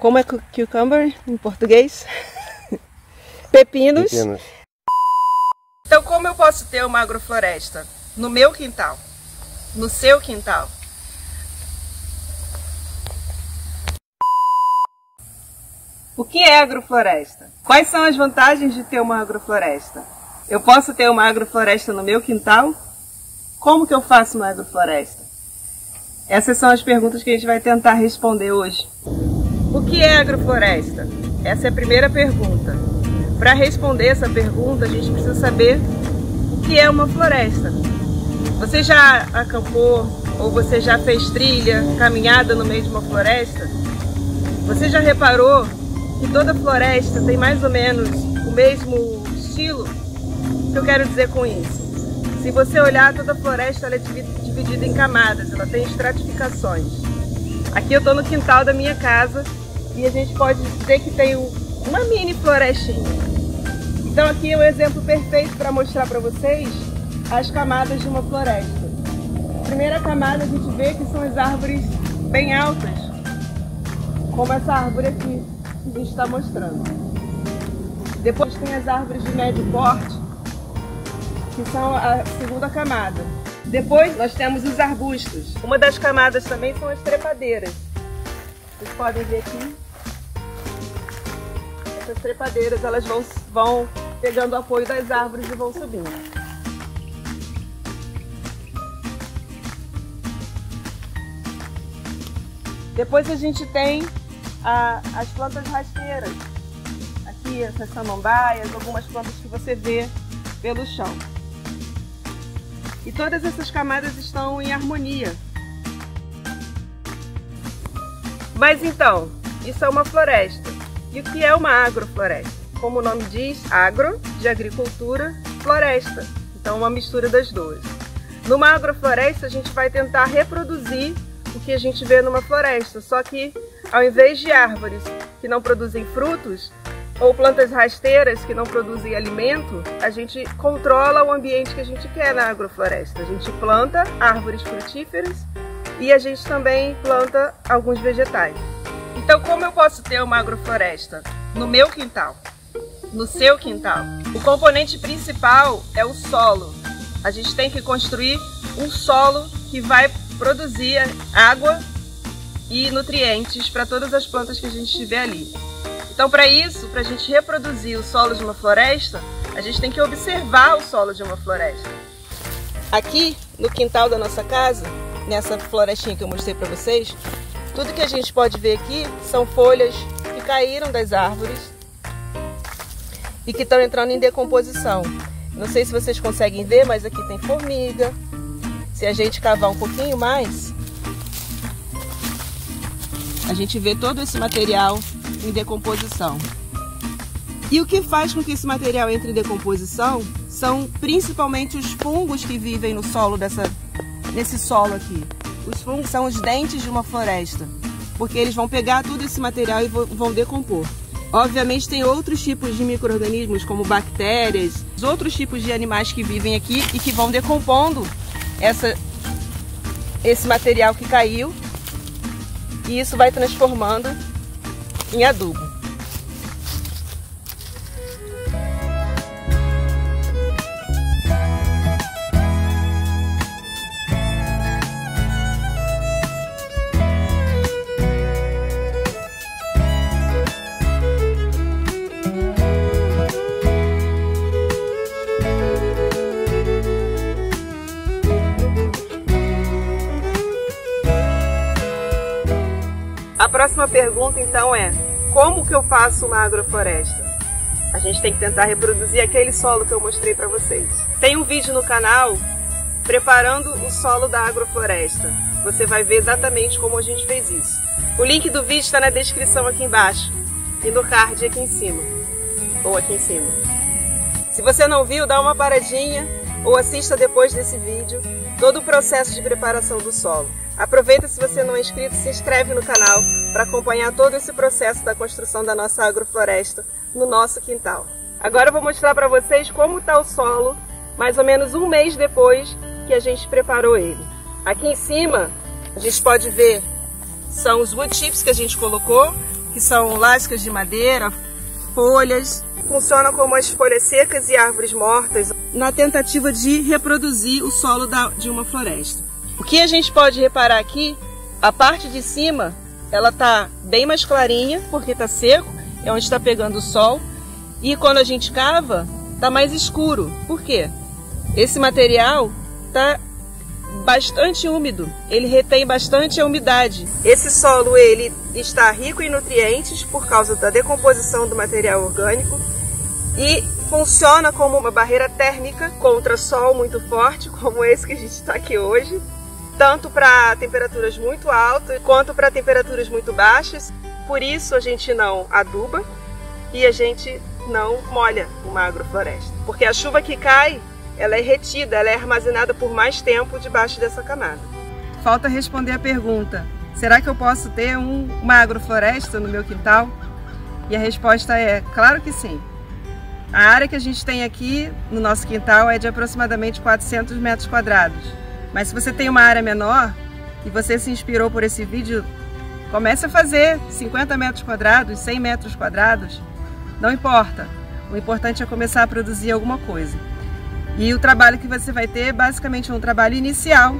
Como é cucumber em português? Pepinos. Pepinos. Então, como eu posso ter uma agrofloresta? No meu quintal, no seu quintal. O que é agrofloresta? Quais são as vantagens de ter uma agrofloresta? Eu posso ter uma agrofloresta no meu quintal? Como que eu faço uma agrofloresta? Essas são as perguntas que a gente vai tentar responder hoje. O que é agrofloresta? Essa é a primeira pergunta. Para responder essa pergunta, a gente precisa saber o que é uma floresta. Você já acampou ou você já fez trilha, caminhada no meio de uma floresta? Você já reparou que toda floresta tem mais ou menos o mesmo estilo? O que eu quero dizer com isso? Se você olhar, toda floresta ela é dividida em camadas, ela tem estratificações. Aqui eu estou no quintal da minha casa e a gente pode dizer que tem uma mini florestinha. Então aqui é um exemplo perfeito para mostrar para vocês as camadas de uma floresta. A primeira camada a gente vê que são as árvores bem altas, como essa árvore aqui que a gente está mostrando. Depois tem as árvores de médio porte, que são a segunda camada. Depois nós temos os arbustos. Uma das camadas também são as trepadeiras. Vocês podem ver aqui. Essas trepadeiras elas vão pegando o apoio das árvores e vão subindo. Depois a gente tem as plantas rasteiras. Aqui essas samambaias, algumas plantas que você vê pelo chão. E todas essas camadas estão em harmonia. Mas então, isso é uma floresta. E o que é uma agrofloresta? Como o nome diz, agro, de agricultura, floresta. Então uma mistura das duas. Numa agrofloresta a gente vai tentar reproduzir o que a gente vê numa floresta, só que ao invés de árvores que não produzem frutos ou plantas rasteiras que não produzem alimento, a gente controla o ambiente que a gente quer na agrofloresta. A gente planta árvores frutíferas e a gente também planta alguns vegetais. Então, como eu posso ter uma agrofloresta? No meu quintal, no seu quintal. O componente principal é o solo. A gente tem que construir um solo que vai produzir água e nutrientes para todas as plantas que a gente tiver ali. Então, para isso, para a gente reproduzir o solo de uma floresta, a gente tem que observar o solo de uma floresta. Aqui, no quintal da nossa casa, nessa florestinha que eu mostrei para vocês, tudo que a gente pode ver aqui são folhas que caíram das árvores e que estão entrando em decomposição. Não sei se vocês conseguem ver, mas aqui tem formiga. Se a gente cavar um pouquinho mais, a gente vê todo esse material em decomposição. E o que faz com que esse material entre em decomposição são principalmente os fungos que vivem no solo nesse solo aqui. Os fungos são os dentes de uma floresta, porque eles vão pegar todo esse material e vão decompor. Obviamente tem outros tipos de micro-organismos, como bactérias, outros tipos de animais que vivem aqui e que vão decompondo esse material que caiu, e isso vai transformando em adubo. A próxima pergunta, então, é: como que eu faço uma agrofloresta? A gente tem que tentar reproduzir aquele solo que eu mostrei para vocês. Tem um vídeo no canal preparando o solo da agrofloresta. Você vai ver exatamente como a gente fez isso. O link do vídeo está na descrição aqui embaixo e no card aqui em cima, ou aqui em cima. Se você não viu, dá uma paradinha ou assista depois desse vídeo todo o processo de preparação do solo. Aproveita, se você não é inscrito, se inscreve no canal para acompanhar todo esse processo da construção da nossa agrofloresta no nosso quintal. Agora eu vou mostrar para vocês como está o solo, mais ou menos um mês depois que a gente preparou ele. Aqui em cima, a gente pode ver, são os wood chips que a gente colocou, que são lascas de madeira, folhas. Funcionam como as folhas secas e árvores mortas na tentativa de reproduzir o solo de uma floresta. O que a gente pode reparar aqui, a parte de cima, ela está bem mais clarinha, porque está seco, é onde está pegando o sol. E quando a gente cava, está mais escuro. Por quê? Esse material está bastante úmido, ele retém bastante a umidade. Esse solo ele está rico em nutrientes por causa da decomposição do material orgânico e funciona como uma barreira térmica contra sol muito forte, como esse que a gente está aqui hoje, tanto para temperaturas muito altas quanto para temperaturas muito baixas. Por isso a gente não aduba e a gente não molha uma agrofloresta, porque a chuva que cai ela é retida, ela é armazenada por mais tempo debaixo dessa camada. Falta responder a pergunta: será que eu posso ter uma agrofloresta no meu quintal? E a resposta é: claro que sim. A área que a gente tem aqui no nosso quintal é de aproximadamente 400 metros quadrados. Mas se você tem uma área menor e você se inspirou por esse vídeo, comece a fazer 50 metros quadrados, 100 metros quadrados, não importa. O importante é começar a produzir alguma coisa. E o trabalho que você vai ter basicamente é um trabalho inicial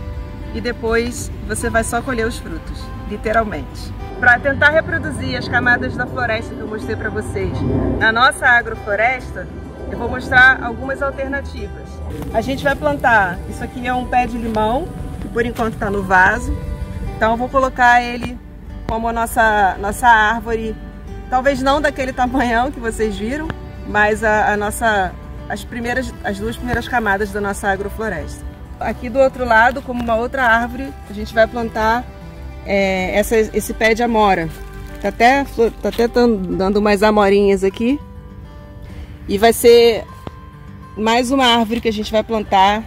e depois você vai só colher os frutos, literalmente. Para tentar reproduzir as camadas da floresta que eu mostrei para vocês na nossa agrofloresta, eu vou mostrar algumas alternativas. A gente vai plantar, isso aqui é um pé de limão, que por enquanto está no vaso. Então eu vou colocar ele como a nossa árvore, talvez não daquele tamanhão que vocês viram, mas as duas primeiras camadas da nossa agrofloresta. Aqui do outro lado, como uma outra árvore, a gente vai plantar esse pé de amora. Tá até dando umas amorinhas aqui. E vai ser mais uma árvore que a gente vai plantar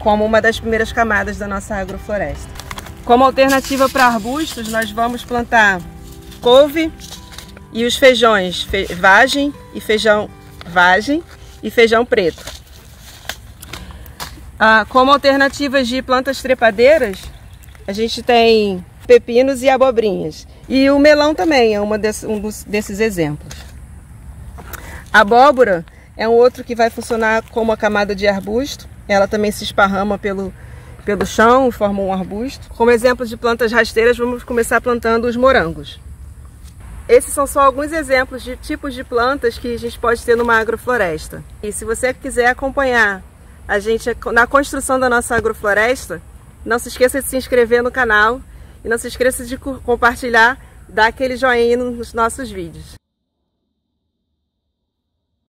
como uma das primeiras camadas da nossa agrofloresta. Como alternativa para arbustos, nós vamos plantar couve e os feijões, vagem e feijão preto. Como alternativas de plantas trepadeiras, a gente tem pepinos e abobrinhas. E o melão também é um desses exemplos. Abóbora é um outro que vai funcionar como a camada de arbusto. Ela também se esparrama pelo chão e forma um arbusto. Como exemplo de plantas rasteiras, vamos começar plantando os morangos. Esses são só alguns exemplos de tipos de plantas que a gente pode ter numa agrofloresta. E se você quiser acompanhar a gente na construção da nossa agrofloresta, não se esqueça de se inscrever no canal e não se esqueça de compartilhar, dar aquele joinha nos nossos vídeos.